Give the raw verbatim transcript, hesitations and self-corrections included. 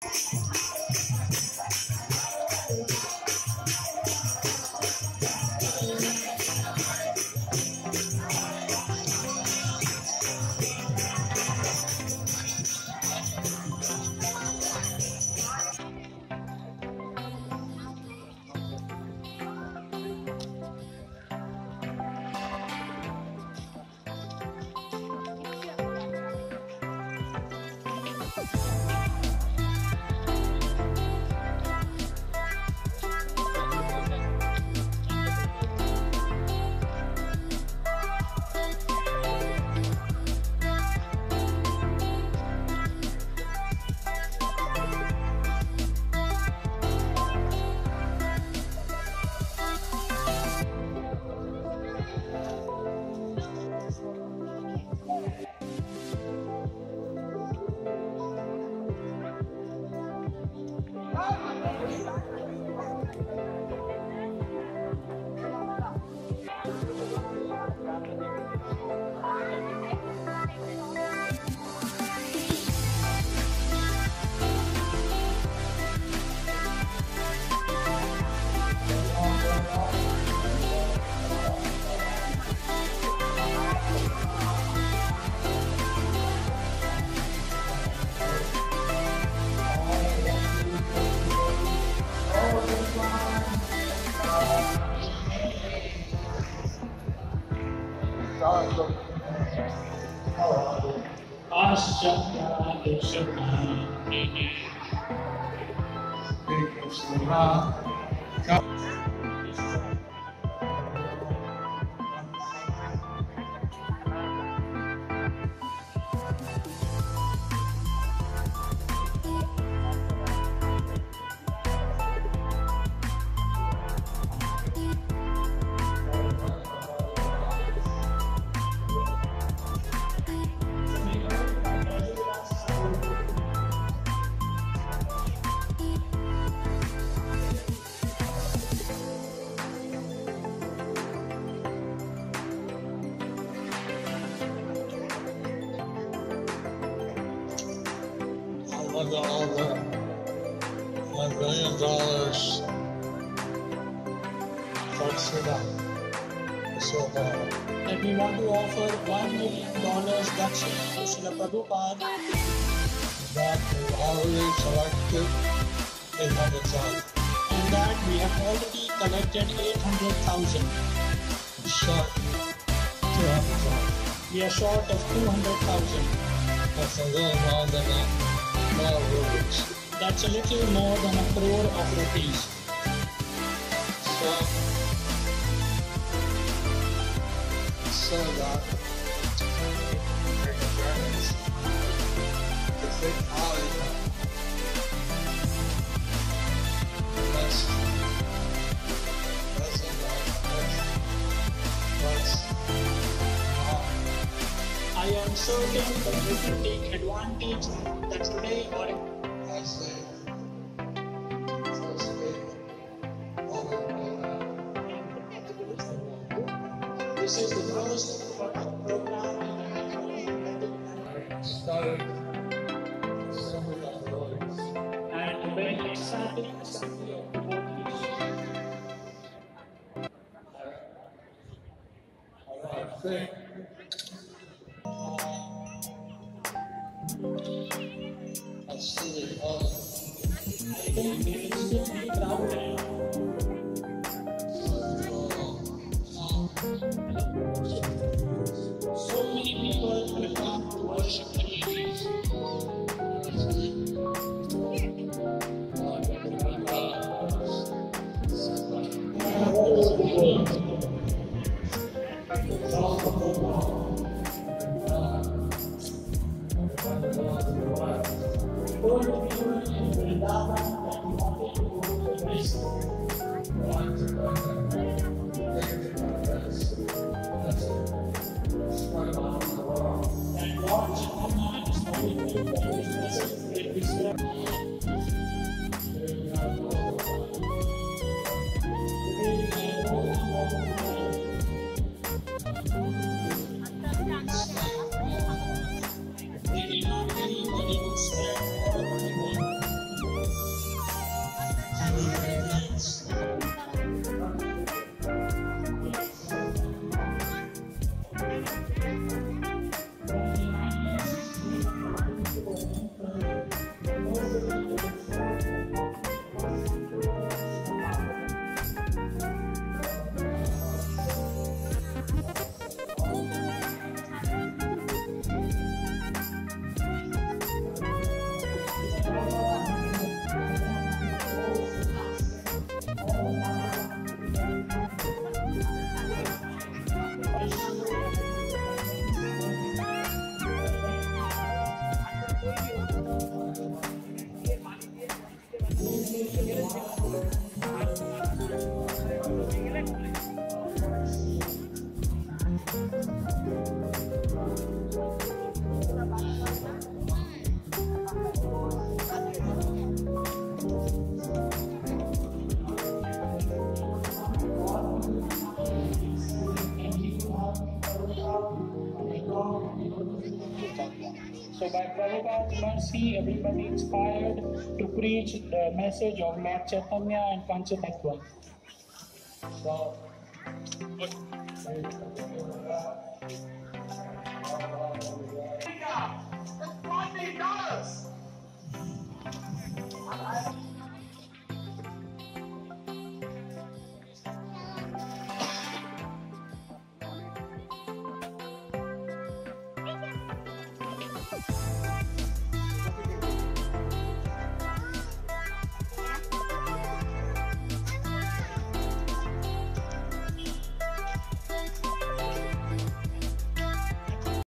That's a little more than a crore of rupees. So, so that the big power that's that's that's that's I am certain that you can take advantage that today or I say, so speak, all of this is the most program I started some of the stories. And when I started something of the world, I think by Prabhupada's mercy, everybody inspired to preach the message of Lord Chaitanya and Panchatattva. So, that's forty dollars! We'll be right back.